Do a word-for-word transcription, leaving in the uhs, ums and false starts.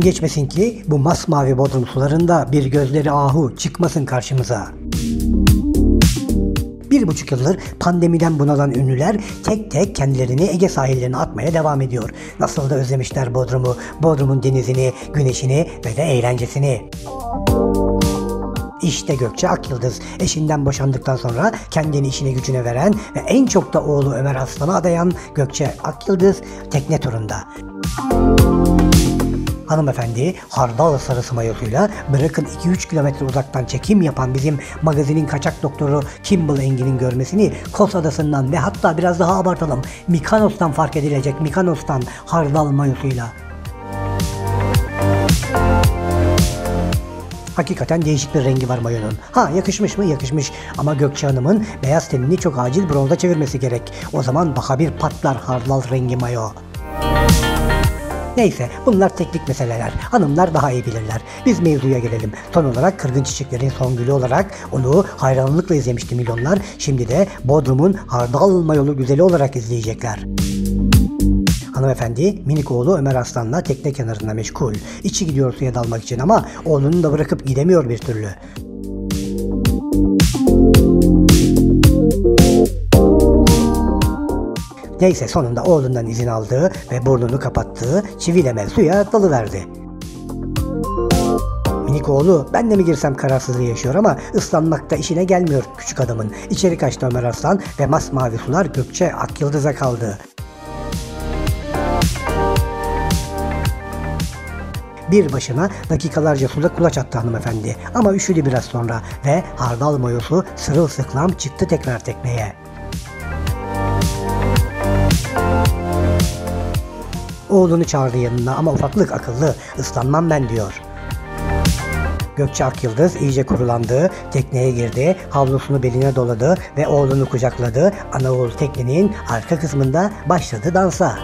gün geçmesin ki bu masmavi Bodrum sularında bir gözleri ahu çıkmasın karşımıza. Bir buçuk yıldır pandemiden bunalan ünlüler tek tek kendilerini Ege sahillerine atmaya devam ediyor. Nasıl da özlemişler Bodrum'u, Bodrum'un denizini, güneşini ve de eğlencesini. İşte Gökçe Akyıldız, eşinden boşandıktan sonra kendini işine gücüne veren ve en çok da oğlu Ömer Aslan'a adayan Gökçe Akyıldız tekne turunda. Hanımefendi hardal sarısı mayosuyla bırakın iki üç kilometre uzaktan çekim yapan bizim magazinin kaçak doktoru Kimble Engin'in görmesini Kos Adası'ndan ve hatta biraz daha abartalım Mikanos'tan fark edilecek Mikanos'tan hardal mayosuyla. Hakikaten değişik bir rengi var mayonun. Ha yakışmış mı? Yakışmış. Ama Gökçe Hanım'ın beyaz tenini çok acil bronza çevirmesi gerek. O zaman daha bir patlar hardal rengi mayo. Neyse bunlar teknik meseleler. Hanımlar daha iyi bilirler. Biz mevzuya gelelim. Son olarak kırgın çiçeklerin son gülü olarak onu hayranlıkla izlemişti milyonlar. Şimdi de Bodrum'un hardal mayolu güzeli olarak izleyecekler. Hanımefendi minik oğlu Ömer Aslan'la tekne kenarında meşgul. İçi gidiyor suya dalmak için ama oğlunu da bırakıp gidemiyor bir türlü. Neyse sonunda oğlundan izin aldığı ve burnunu kapattığı çivileme suya dalıverdi. Minik oğlu ben de mi girsem kararsızlığı yaşıyor ama ıslanmakta işine gelmiyor küçük adamın. İçeri kaçtı Ömer Aslan ve masmavi sular Gökçe Akyıldız'a kaldı. Bir başına dakikalarca suda kulaç attı hanımefendi ama üşüdü biraz sonra ve hardal mayosu sırılsıklam çıktı tekrar tekneye. Oğlunu çağırdı yanına ama ufaklık akıllı, ıslanmam ben diyor. Gökçe Akyıldız iyice kurulandı, tekneye girdi, havlusunu beline doladı ve oğlunu kucakladı. Anaoğlu teknenin arka kısmında başladı dansa.